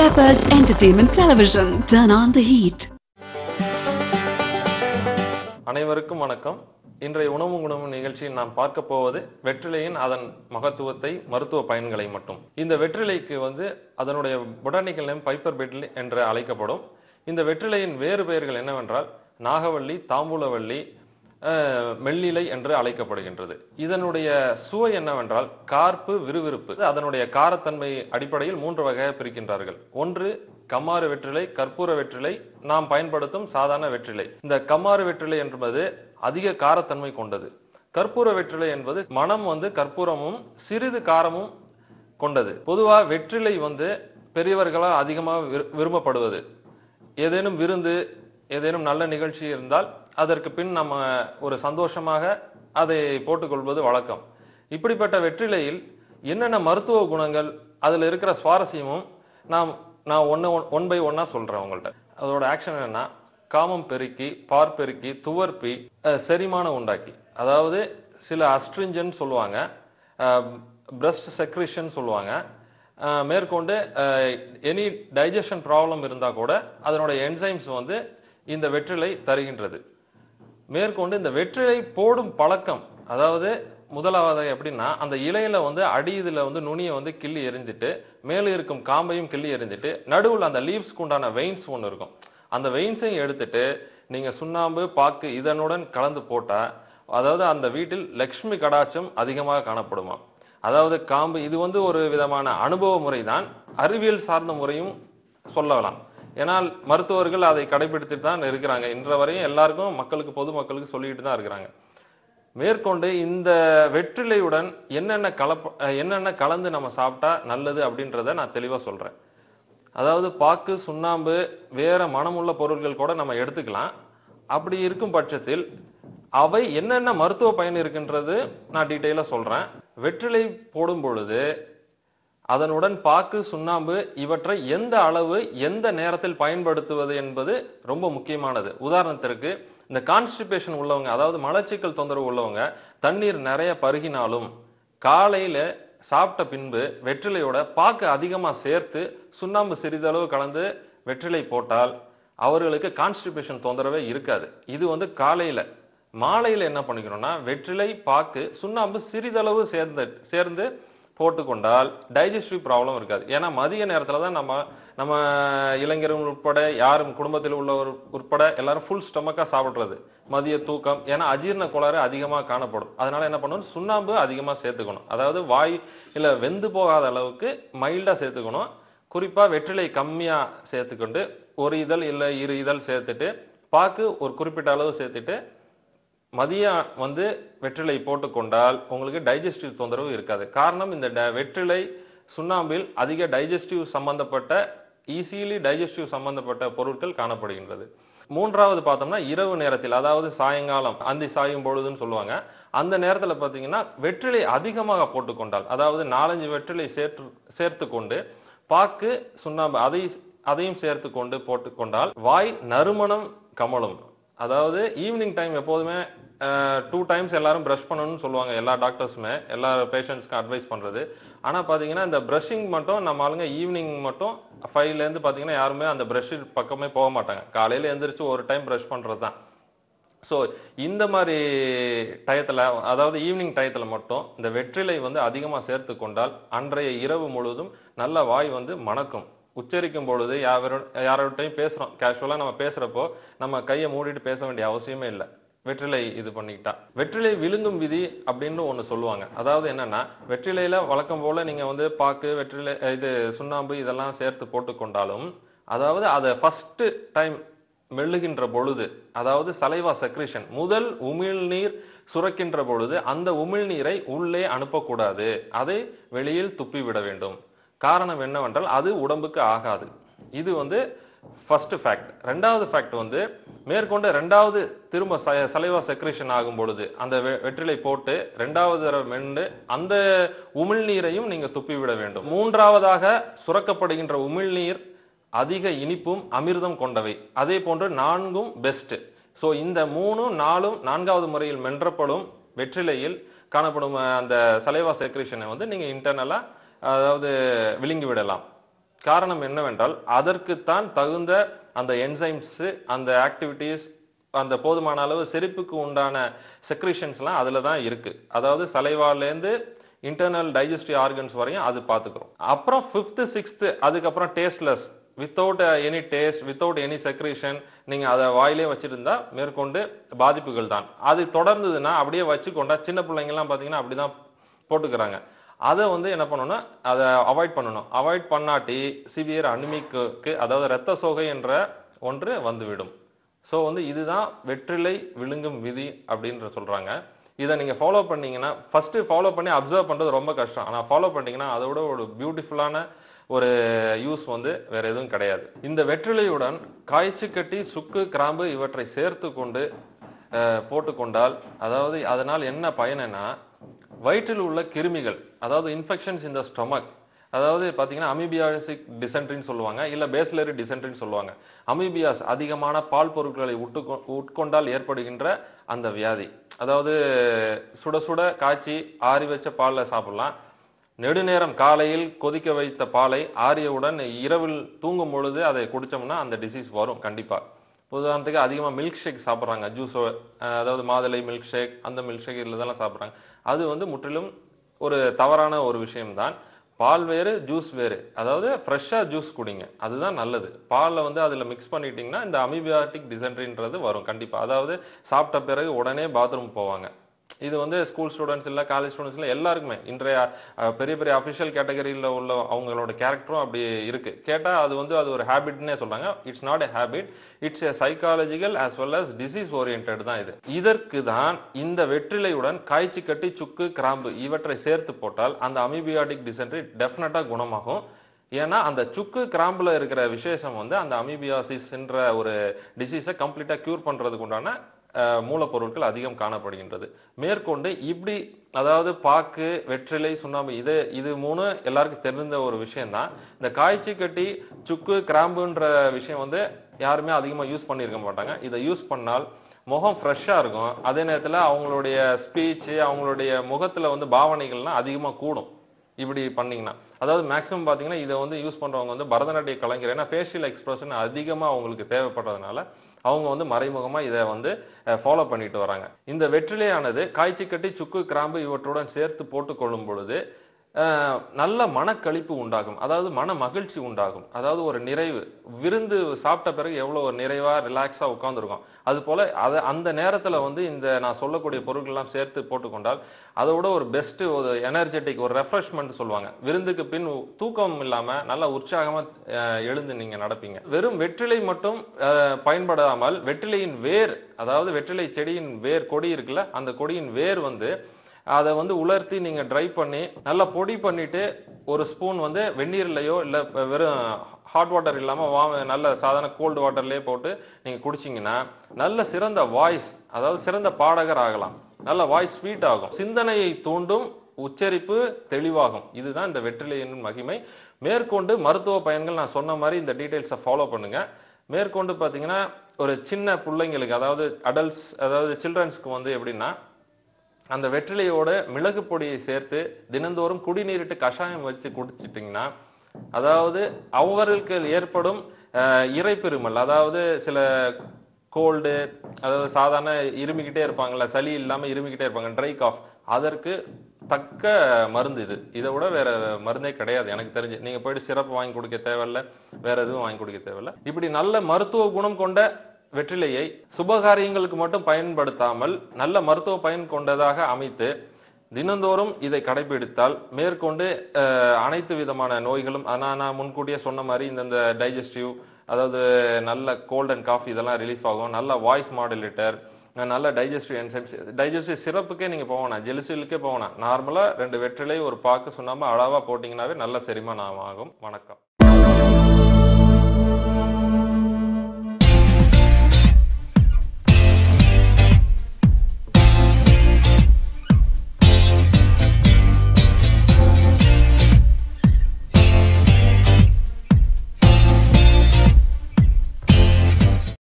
Peppers Entertainment Television. Turn on the heat. அனைவருக்கும் வணக்கம். இன்றைய உணவும் குணமும் நிகழ்ச்சியில் நாம் பார்க்க போவது வெற்றிலையின் அதன் மகத்துவத்தை, மருத்துவ பயன்களை மட்டும். இந்த வெற்றிலைக்கு அதனுடைய பொட்டானிக்கல் நேம் பைப்பர் பெட்டில் என்று அழைக்கப்படும். இந்த வெற்றிலையின் வேறு பெயர்கள் என்னவென்றால் நாகவள்ளி, தாம்பூலவள்ளி, மெல்லிலை என்று அழைக்கப்படுகின்றது. இதனுடைய சுவை என்னவென்றால் கார்ப்பு, விறுவிறுப்பு. அதனுடைய காரத்தன்மை அடிப்படையில் மூன்று வகையாக பிரிக்கின்றார்கள். ஒன்று கம்மாறு வெற்றிலை, கற்பூர வெற்றிலை, நாம் பயன்படுத்தும் சாதாரண வெற்றிலை. இந்த கம்மாறு வெற்றிலை என்பது அதிக காரத்தன்மை கொண்டது. கற்பூர வெற்றிலை என்பது மனம் கற்பூரமும் சிறிது காரமும் கொண்டது. பொதுவாக வெற்றிலை பெரியவர்களால் அதிகமாக விரும்பப்படுவது. ஏதேனும் விருந்து, ஏதேனும் நல்ல நிகழ்ச்சி இருந்தால் அதற்கு பின் நம்ம ஒரு சந்தோஷமாக அதை போட்டுக்கொள்வது வழக்கம். இப்படிப்பட்ட வெற்றிலையில் என்னென்ன மருத்துவ குணங்கள், அதில் இருக்கிற சுவாரஸ்யமும் நான் ஒன் பை ஒன்னாக சொல்கிறேன் உங்கள்கிட்ட. அதோட ஆக்ஷன் என்னென்னா காமம் பெருக்கி, பார்ப்பெருக்கி, துவர்ப்பி, செரிமானம் உண்டாக்கி, அதாவது சில அஸ்ட்ரிஞ்சன் சொல்லுவாங்க, பிரஸ்ட் செக்ரிஷன் சொல்லுவாங்க, மேற்கொண்டு எனி டைஜஷன் ப்ராப்ளம் இருந்தால் கூட அதனுடைய என்சைம்ஸ் இந்த வெற்றிலை தருகின்றது. மேற்கொண்டு இந்த வெற்றிலை போடும் பழக்கம், அதாவது முதலாவது எப்படின்னா அந்த இலையில் அடி இதில் நுனியை கிள்ளி எறிந்துட்டு மேலே இருக்கும் காம்பையும் கிள்ளி எறிந்துட்டு நடுவில் அந்த லீவ்ஸ்க்கு உண்டான வெயின்ஸ் ஒன்று இருக்கும், அந்த வெயின்ஸையும் எடுத்துட்டு நீங்கள் சுண்ணாம்பு, பாக்கு இதனுடன் கலந்து போட்டால் அதாவது அந்த வீட்டில் லக்ஷ்மி கடாட்சம் அதிகமாக காணப்படுமா. அதாவது காம்பு இது ஒரு விதமான அனுபவ முறை தான், அறிவியல் சார்ந்த முறையும் சொல்லலாம். ஏன்னால் மருத்துவர்கள் அதை கடைபிடித்துட்டு தான் இருக்கிறாங்க. இன்ற வரையும் எல்லாருக்கும் மக்களுக்கு, பொதுமக்களுக்கு சொல்லிட்டு தான் இருக்கிறாங்க. மேற்கொண்டு இந்த வெற்றிலையுடன் என்னென்ன கலந்து நம்ம சாப்பிட்டா நல்லது அப்படின்றத நான் தெளிவாக சொல்கிறேன். அதாவது பாக்கு, சுண்ணாம்பு, வேறு மனமுள்ள பொருட்கள் கூட நம்ம எடுத்துக்கலாம். அப்படி இருக்கும் பட்சத்தில் அவை என்னென்ன மருத்துவ பயன் இருக்கின்றது நான் டீட்டெயிலாக சொல்கிறேன். வெற்றிலை போடும் பொழுது அதனுடன் பாக்கு, சுண்ணாம்பு இவற்றை எந்த அளவு, எந்த நேரத்தில் பயன்படுத்துவது என்பது ரொம்ப முக்கியமானது. உதாரணத்திற்கு இந்த கான்ஸ்டிபேஷன் உள்ளவங்க, அதாவது மலச்சிக்கல் தொந்தரவு உள்ளவங்க, தண்ணீர் நிறைய பருகினாலும் காலையில் சாப்பிட்ட பின்பு வெற்றிலையோட பாக்கு அதிகமாக சேர்த்து சுண்ணாம்பு சிறிதளவு கலந்து வெற்றிலை போட்டால் அவர்களுக்கு கான்ஸ்டிபேஷன் தொந்தரவே இருக்காது. இது காலையில். மாலையில் என்ன பண்ணிக்கணும்னா வெற்றிலை, பாக்கு, சுண்ணாம்பு சிறிதளவு சேர்ந்து போட்டுக்கொண்டால் டைஜஸ்டிவ் ப்ராப்ளம் இருக்காது. ஏன்னா மதிய நேரத்தில் தான் நம்ம இளைஞர்கள் உட்பட யாரும் குடும்பத்தில் உள்ளவர் உட்பட எல்லாரும் ஃபுல் ஸ்டொமக்காக சாப்பிட்றது, மதிய தூக்கம். ஏன்னா அஜீர்ண கோளாறு அதிகமாக காணப்படும். அதனால் என்ன பண்ணணும், சுண்ணாம்பு அதிகமாக சேர்த்துக்கணும். அதாவது வாயில் வெந்து போகாத அளவுக்கு மைல்டாக சேர்த்துக்கணும். குறிப்பாக வெற்றிலை கம்மியாக சேர்த்துக்கொண்டு ஒரு இதழ் இல்லை 2 இதழ் சேர்த்துட்டு பாக்கு ஒரு குறிப்பிட்ட அளவு சேர்த்துட்டு மதியம் வெற்றிலை போட்டுக்கொண்டால் உங்களுக்கு டைஜஸ்டிவ் தொந்தரவு இருக்காது. காரணம், இந்த வெற்றிலை சுண்ணாம்பில் அதிக டைஜஸ்டிவ் சம்பந்தப்பட்ட, ஈஸிலி டைஜஸ்டிவ் சம்பந்தப்பட்ட பொருட்கள் காணப்படுகின்றது. மூன்றாவது பார்த்தோம்னா இரவு நேரத்தில், அதாவது சாயங்காலம் அந்தி சாயும் பொழுதுன்னு சொல்லுவாங்க, அந்த நேரத்தில் பார்த்தீங்கன்னா வெற்றிலை அதிகமாக போட்டுக்கொண்டால், அதாவது 4-5 வெற்றிலை சேர்த்து கொண்டு பாக்கு, சுண்ணாம்பு அதையும் சேர்த்து கொண்டு போட்டுக்கொண்டால் வாய் நறுமணம் கமலும். அதாவது ஈவினிங் டைம் எப்போதுமே 2 டைம்ஸ் எல்லாரும் ப்ரஷ் பண்ணணும்னு சொல்லுவாங்க, எல்லா டாக்டர்ஸுமே எல்லா பேஷண்ட்ஸ்க்கும் அட்வைஸ் பண்ணுறது. ஆனால் பார்த்தீங்கன்னா இந்த ப்ரஷிங் மட்டும் நம்ம ஆளுங்க ஈவினிங் மட்டும் 5லேருந்து பார்த்தீங்கன்னா யாருமே அந்த ப்ரஷ் பக்கமே போக மாட்டாங்க. காலையில் எழுந்திரிச்சு ஒரு டைம் ப்ரஷ் பண்ணுறது தான். ஸோ இந்த மாதிரி டயத்தில், அதாவது ஈவினிங் டயத்தில் மட்டும் இந்த வெற்றிலை அதிகமாக சேர்த்து கொண்டால் அன்றைய இரவு முழுவதும் நல்ல வாய் மணக்கும். உச்சரிக்கும் பொழுது யாரோட்டையும் பேசுகிறோம், கேஷுவலாக நம்ம பேசுகிறப்போ நம்ம கையை மூடிட்டு பேச வேண்டிய அவசியமே இல்லை. வெற்றிலை இது பண்ணிக்கிட்டா வெற்றிலை விழுங்கும் விதி அப்படின்னு ஒன்று சொல்லுவாங்க. அதாவது என்னென்னா வெற்றிலையில் வழக்கம் போல் நீங்கள் பாக்கு, வெற்றிலை, இது சுண்ணாம்பு இதெல்லாம் சேர்த்து போட்டுக்கொண்டாலும், அதாவது அதை ஃபஸ்ட்டு டைம் மெல்லுகின்ற பொழுது, அதாவது சலைவா செக்ரிஷன், முதல் உமிழ்நீர் சுரக்கின்ற பொழுது அந்த உமிழ்நீரை உள்ளே அனுப்பக்கூடாது, அதை வெளியில் துப்பிவிட வேண்டும். காரணம் என்னவென்றால் அது உடம்புக்கு ஆகாது. இது ஃபஸ்ட்டு ஃபேக்ட். ரெண்டாவது ஃபேக்ட் மேற்கொண்டு ரெண்டாவது திரும்ப சலைவா செக்ரேஷன் ஆகும் பொழுது அந்த வெற்றிலை போட்டு ரெண்டாவது தடவை மென்று அந்த உமிழ்நீரையும் நீங்கள் துப்பிவிட வேண்டும். மூன்றாவதாக சுரக்கப்படுகின்ற உமிழ்நீர் அதிக இனிப்பும் அமிர்தம் கொண்டவை. அதே போன்று 4ம் பெஸ்ட்டு. ஸோ இந்த 3, 4, 4வது முறையில் மென்றப்படும் வெற்றிலையில் காணப்படும் அந்த சலைவா செக்ரேஷனை நீங்கள் இன்டர்னலாக, அதாவது விழுங்கி விடலாம். காரணம் என்னவென்றால் அதற்குத்தான் தகுந்த அந்த என்சைம்ஸு, அந்த ஆக்டிவிட்டீஸ், அந்த போதுமான அளவு செரிப்புக்கு உண்டான செக்ரிஷன்ஸ்லாம் அதில் தான் இருக்குது. அதாவது சலைவாலேருந்து இன்டர்னல் டைஜஸ்டிவ் ஆர்கன்ஸ் வரையும் அது பார்த்துக்கிறோம். அப்புறம் 5th 6th அதுக்கப்புறம் tasteless, without any taste, without any secretion, நீங்கள் அதை வாயிலே வச்சுருந்தா மேற்கொண்டு பாதிப்புகள் தான். அது தொடர்ந்ததுன்னா அப்படியே வச்சுக்கொண்டா சின்ன பிள்ளைங்கள்லாம் பார்த்தீங்கன்னா அப்படி தான் போட்டுக்கிறாங்க. அதை வந்து என்ன பண்ணணும்னா அதை அவாய்ட் பண்ணணும். அவாய்ட் பண்ணாட்டி சிவியர் அனிமிக்கு, அதாவது இரத்த சோகை என்ற ஒன்று வந்துவிடும். ஸோ வந்து இதுதான் வெற்றிலை விழுங்கும் விதி அப்படின்ற சொல்கிறாங்க. இதை நீங்கள் ஃபாலோ பண்ணிங்கன்னா, ஃபஸ்ட்டு ஃபாலோ பண்ணி அப்சர்வ் பண்ணுறது ரொம்ப கஷ்டம், ஆனால் ஃபாலோ பண்ணிங்கன்னா அதோட ஒரு பியூட்டிஃபுல்லான ஒரு யூஸ் வந்து வேறு எதுவும் கிடையாது. இந்த வெற்றிலையுடன் காய்ச்சி கட்டி சுக்கு கிராம்பு இவற்றை சேர்த்து கொண்டு போட்டுக்கொண்டால், அதாவது அதனால் என்ன பயனா, வயிற்றில் உள்ள கிருமிகள், அதாவது இன்ஃபெக்ஷன்ஸ் இந்த ஸ்டொமக், அதாவது பார்த்தீங்கன்னா அமீபியாசிக் டிசென்ட்ரின்னு சொல்லுவாங்க, இல்லை பேசிலரி டிசென்ட்ரின்னு சொல்லுவாங்க. அமீபியாஸ் அதிகமான பால் பொருட்களை உட்கொண்டால் ஏற்படுகின்ற அந்த வியாதி. அதாவது சுட சுட காய்ச்சி ஆறி வச்ச பாலில் சாப்பிட்லாம். நெடுநேரம் காலையில் கொதிக்க வைத்த பாலை ஆரியவுடன் இரவில் தூங்கும் பொழுது அதை குடித்தோம்னா அந்த டிசீஸ் வரும் கண்டிப்பாக. உதாரணத்துக்கு அதிகமாக மில்க் ஷேக் சாப்பிட்றாங்க, ஜூஸோ, அதாவது மாதுளை மில்க் ஷேக், அந்த மில்க் ஷேக் இதில் தான் சாப்பிட்றாங்க. அது வந்து முற்றிலும் ஒரு தவறான ஒரு விஷயம்தான். பால் வேறு, ஜூஸ் வேறு. அதாவது ஃப்ரெஷ்ஷாக ஜூஸ் குடிங்க, அதுதான் நல்லது. பாலில் வந்து அதில் மிக்ஸ் பண்ணிட்டிங்கன்னா இந்த அமீபியாட்டிக் டிசென்ட்ரின்றது வரும் கண்டிப்பாக. அதாவது சாப்பிட்ட பிறகு உடனே பாத்ரூம் போவாங்க. இது வந்து ஸ்கூல் ஸ்டூடெண்ட்ஸ் இல்லை, காலேஜ் ஸ்டூடெண்ட்ஸ் இல்லை, எல்லாருக்குமே இன்றைய பெரிய பெரிய அஃபிஷியல் கேட்டகரியில் உள்ள அவங்களோட கேரக்டரும் அப்படி இருக்குது. கேட்டால் அது வந்து அது ஒரு ஹேபிட்னே சொல்கிறாங்க. It's not a habit, it's a psychological as well as disease orient தான் இது. இதற்கு தான் இந்த வெற்றிலையுடன் காய்ச்சி கட்டி சுக்கு கிராம்பு இவற்றை சேர்த்து போட்டால் அந்த அமீபியாட்டிக் டிசென்ட்ரி டெஃபினட்டாக குணமாகும். ஏன்னா அந்த சுக்கு கிராம்பில் இருக்கிற விசேஷம் வந்து அந்த அமீபியாசிஸ்ன்ற ஒரு டிசீஸை கம்ப்ளீட்டாக க்யூர் பண்ணுறதுக்கு உண்டான மூலப்பொருட்கள் அதிகம் காணப்படுகின்றது. மேற்கொண்டு இப்படி, அதாவது பாக்கு, வெற்றிலை, சுண்ணாம்பு, இது மூணு எல்லாருக்கும் தெரிந்த ஒரு விஷயந்தான். இந்த காய்ச்சி கட்டி சுக்கு கிராம்புன்ற விஷயம் வந்து யாருமே அதிகமாக யூஸ் பண்ணியிருக்க மாட்டாங்க. இதை யூஸ் பண்ணால் முகம் ஃப்ரெஷ்ஷாக இருக்கும். அதே நேரத்தில் அவங்களுடைய ஸ்பீச்சு, அவங்களுடைய முகத்தில் வந்து பாவனைகள்லாம் அதிகமாக கூடும் இப்படி பண்ணிங்கன்னா. அதாவது மேக்ஸிமம் பார்த்தீங்கன்னா இதை வந்து யூஸ் பண்ணுறவங்க வந்து பரதநாட்டிய கலைஞர், ஏன்னா ஃபேஷியல் எக்ஸ்ப்ரெஷன் அதிகமாக அவங்களுக்கு தேவைப்படுறதுனால அவங்க வந்து மறைமுகமாக இதை வந்து ஃபாலோ பண்ணிட்டு வராங்க. இந்த வெற்றிலையானது காய்ச்சி கட்டி சுக்கு கிராம்பு இவற்றுடன் சேர்த்து போட்டுக்கொள்ளும் பொழுது நல்ல மனக்களிப்பு உண்டாகும், அதாவது மன மகிழ்ச்சி உண்டாகும். அதாவது ஒரு நிறைவு, விருந்து சாப்பிட்ட பிறகு எவ்வளோ ஒரு நிறைவாக ரிலாக்ஸாக உட்காந்துருக்கும், அதுபோல் அதை அந்த நேரத்தில் வந்து இந்த நான் சொல்லக்கூடிய பொருட்கள்லாம் சேர்த்து போட்டுக்கொண்டால் அதோட ஒரு பெஸ்ட்டு, ஒரு எனர்ஜெட்டிக், ஒரு ரெஃப்ரெஷ்மெண்ட் சொல்லுவாங்க. விருந்துக்கு பின் தூக்கம் இல்லாமல் நல்லா உற்சாகமாக எழுந்து நீங்கள் நடப்பீங்க. வெறும் வெற்றிலை மட்டும் பயன்படாமல் வெற்றிலையின் வேர், அதாவது வெற்றிலை செடியின் வேர், கொடி இருக்குல்ல, அந்த கொடியின் வேர் வந்து அதை வந்து உலர்த்தி நீங்கள் ட்ரை பண்ணி நல்லா பொடி பண்ணிவிட்டு ஒரு ஸ்பூன் வந்து வெந்நீர்லையோ இல்லை வெறும் ஹாட் வாட்டர் இல்லாமல் நல்ல சாதாரண கோல்டு வாட்டர்லேயே போட்டு நீங்கள் குடிச்சிங்கன்னா நல்ல சிறந்த வாய்ஸ், அதாவது சிறந்த பாடகர் ஆகலாம். நல்ல வாய்ஸ் ஸ்வீட் ஆகும், சிந்தனையை தூண்டும், உச்சரிப்பு தெளிவாகும். இதுதான் இந்த வெற்றிலையின் மகிமை. மேற்கொண்டு மருத்துவ பயன்கள் நான் சொன்ன மாதிரி இந்த டீட்டெயில்ஸை ஃபாலோ பண்ணுங்கள். மேற்கொண்டு பார்த்திங்கன்னா ஒரு சின்ன பிள்ளைங்களுக்கு, அதாவது அடல்ட்ஸ், அதாவது சில்ட்ரன்ஸ்க்கு வந்து எப்படின்னா அந்த வெற்றிலையோட மிளகு பொடியை சேர்த்து தினந்தோறும் குடிநீரிட்டு கஷாயம் வச்சு குடிச்சிட்டிங்கன்னா, அதாவது அவர்களுக்கு ஏற்படும் இறைப்பெருமல், அதாவது சில கோல்டு, அதாவது சாதாரண இருமிக்கிட்டே இருப்பாங்கள, சளி இல்லாமல் இருமிக்கிட்டே இருப்பாங்க, ட்ரை காஃப், அதற்கு தக்க மருந்து இது. இதை விட வேறு மருந்தே கிடையாது எனக்கு தெரிஞ்சு. நீங்கள் போய்ட்டு சிரப்பு வாங்கி கொடுக்க தேவையில்லை, வேறு எதுவும் வாங்கி கொடுக்க தேவையில்லை. இப்படி நல்ல மருத்துவ குணம் கொண்ட வெற்றிலையை சுபகாரியங்களுக்கு மட்டும் பயன்படுத்தாமல் நல்ல மருத்துவ பயன் கொண்டதாக அமைத்து தினந்தோறும் இதை கடைபிடித்தால் மேற்கொண்டு அனைத்து விதமான நோய்களும், ஆனால் நான் முன்கூட்டியே சொன்ன மாதிரி இந்த டைஜஸ்டிவ், அதாவது நல்ல கோல்ட் அண்ட் காஃபி இதெல்லாம் ரிலீஃப் ஆகும். நல்ல வாய்ஸ் மாடுலேட்டர், நல்ல டைஜஸ்டிவ் என்சைம்ஸ். டைஜஸ்டிவ் சிறப்புக்கே நீங்கள் போகணும், ஜெலிசிலுக்கே போகணும். நார்மலாக 2 வெற்றிலை, ஒரு பாக்கு, சுண்ணாம்பு அளவாக போட்டிங்கன்னாவே நல்ல செரிமானம் ஆகும். வணக்கம்.